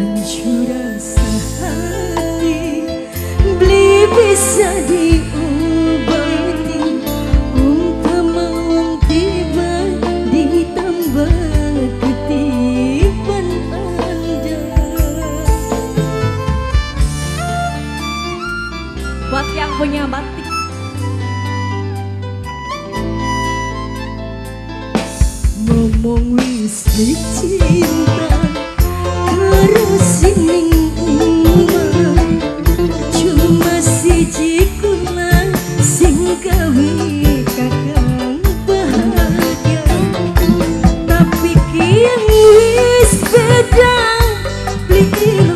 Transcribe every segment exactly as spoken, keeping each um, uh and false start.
hancur rasa hati, beli bisa diubati, umpama tiba ditambah ketiban Anda. Buat yang punya batik, ngomong wis cinta kerusining umat, cuma si cikuna sing gawe kakang bahagia, tapi kian wis beda beli.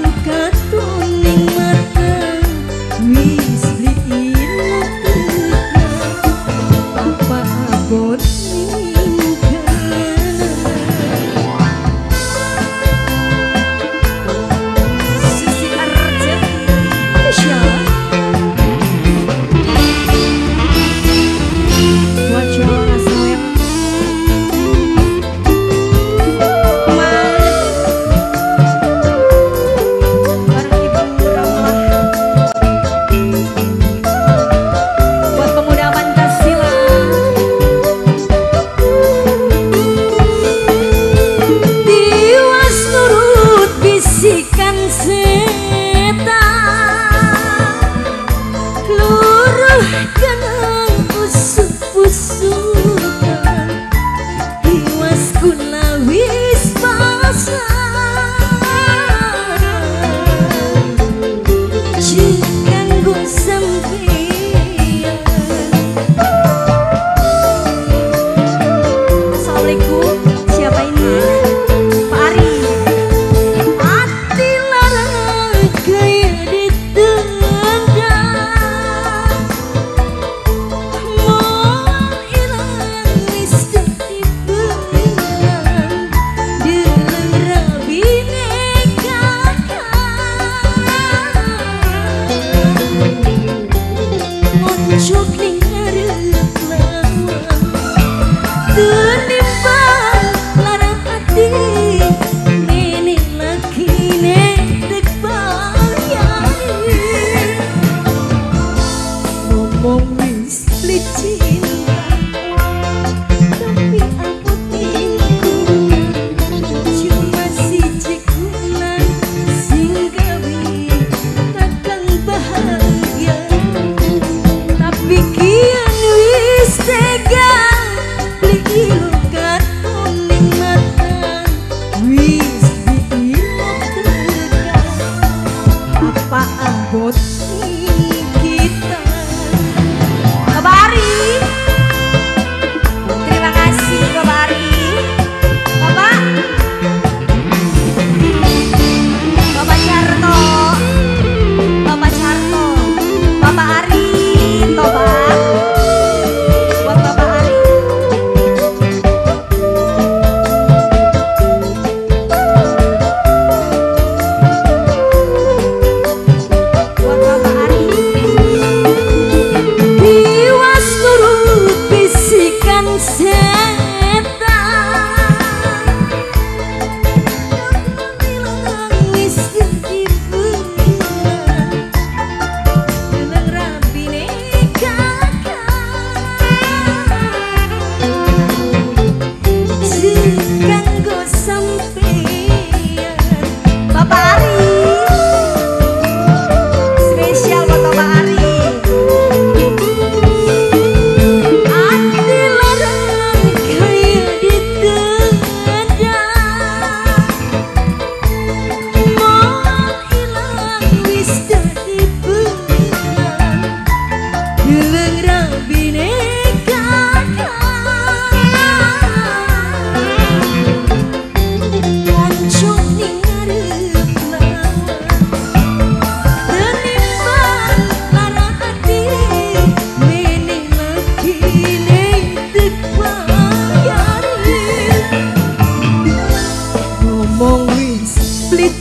It's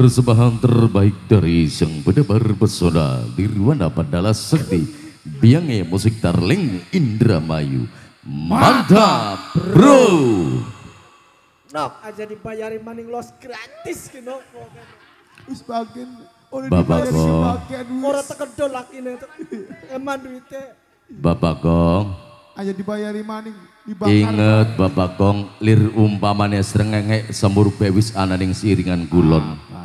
persembahan terbaik dari Sang Penebar Pesona Nirwana Mandala Sakti, biangnya musik Tarling Indramayu. Mantap bro. Nah, aja dibayari maning los gratis kino. Wis bagian oleh dibayar sebagian ora tekedol lakine. Eman duite. Bapak Gong. Aja dibayari maning dibakar. Ingat Bapak Kong, lir umpamane srengenge sembur bewis ana ning siiringan kulon.